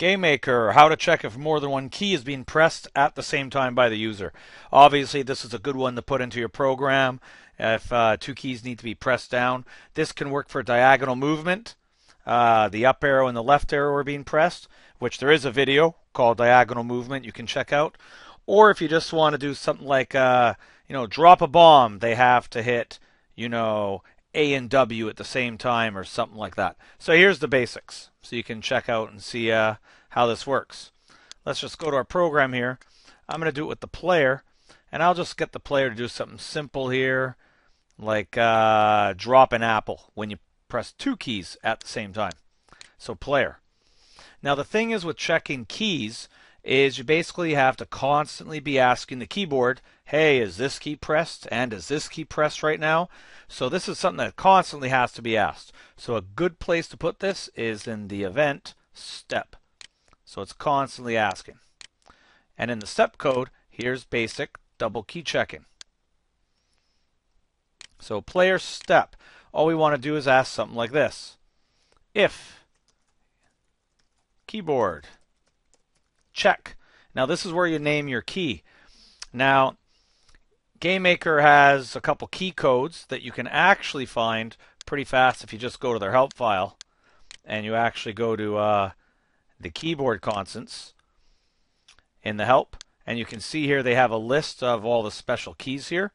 GameMaker, how to check if more than one key is being pressed at the same time by the user. Obviously, this is a good one to put into your program if two keys need to be pressed down. This can work for diagonal movement. The up arrow and the left arrow are being pressed, which there is a video called Diagonal Movement you can check out. Or if you just want to do something like, drop a bomb, they have to hit, A and W at the same time or something like that. So here's the basics. So you can check out and see how this works. Let's just go to our program here. I'm going to do it with the player, and I'll just get the player to do something simple here, like drop an apple when you press two keys at the same time. So player. Now the thing is with checking keys is you basically have to constantly be asking the keyboard, hey, is this key pressed? And is this key pressed right now? So this is something that constantly has to be asked. So a good place to put this is in the event step. So it's constantly asking. And in the step code, here's basic double key checking. So player step. All we want to do is ask something like this. If keyboard check. Now this is where you name your key. Now GameMaker has a couple key codes that you can actually find pretty fast if you just go to their help file and you actually go to the keyboard constants in the help, and you can see here they have a list of all the special keys here.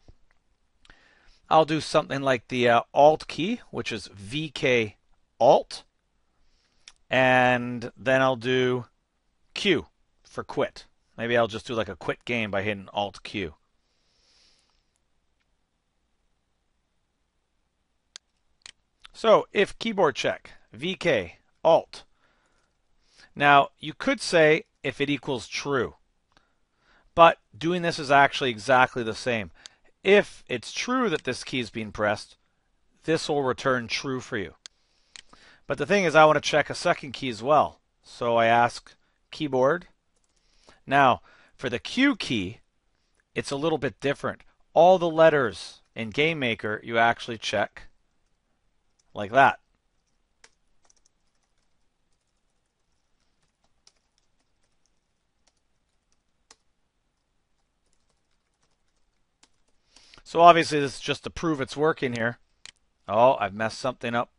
I'll do something like the alt key, which is VK alt, and then I'll do Q for quit. Maybe I'll just do like a quit game by hitting alt Q. So if keyboard check, VK alt. Now you could say if it equals true, but doing this is actually exactly the same. If it's true that this key is being pressed, this will return true for you. But the thing is, I want to check a second key as well. So I ask keyboard. Now, for the Q key, it's a little bit different. All the letters in GameMaker, you actually check like that. So obviously this is just to prove it's working here. Oh, I've messed something up.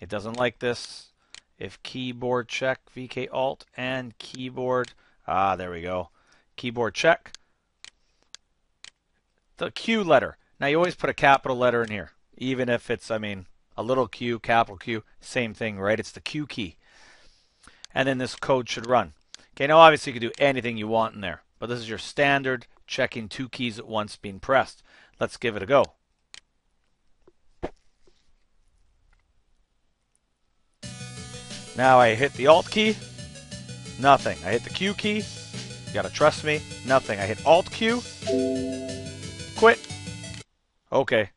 It doesn't like this. If keyboard check, VK alt and keyboard. Ah, there we go. Keyboard check. The Q letter. Now you always put a capital letter in here. Even if it's, a little Q, capital Q, same thing, right? It's the Q key. And then this code should run. Okay, now obviously you can do anything you want in there. But this is your standard checking two keys at once being pressed. Let's give it a go. Now I hit the Alt key, nothing. I hit the Q key, you gotta trust me, nothing. I hit Alt Q, quit. Okay.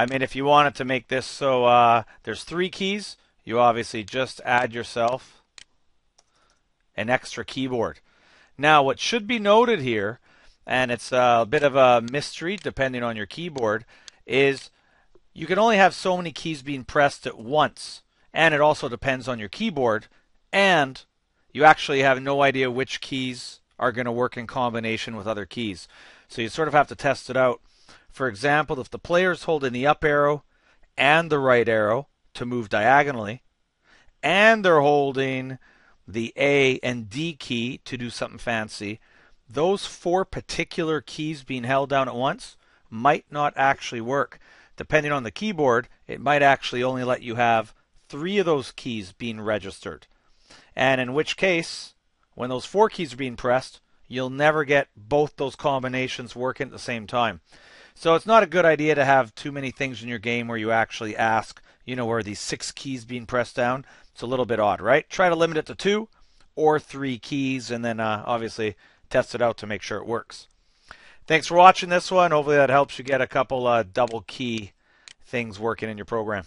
If you wanted to make this so there's three keys, you obviously just add yourself an extra keyboard. Now what should be noted here, and it's a bit of a mystery depending on your keyboard, is you can only have so many keys being pressed at once, and it also depends on your keyboard, and you actually have no idea which keys are going to work in combination with other keys. So you sort of have to test it out. For example, if the player's holding the up arrow and the right arrow to move diagonally, and they're holding the A and D key to do something fancy, those four particular keys being held down at once might not actually work. Depending on the keyboard, it might actually only let you have three of those keys being registered. And in which case, when those four keys are being pressed, you'll never get both those combinations working at the same time. So it's not a good idea to have too many things in your game where you actually ask, where these six keys being pressed down. It's a little bit odd, right? Try to limit it to two or three keys, and then obviously test it out to make sure it works. Thanks for watching this one. Hopefully that helps you get a couple double key things working in your program.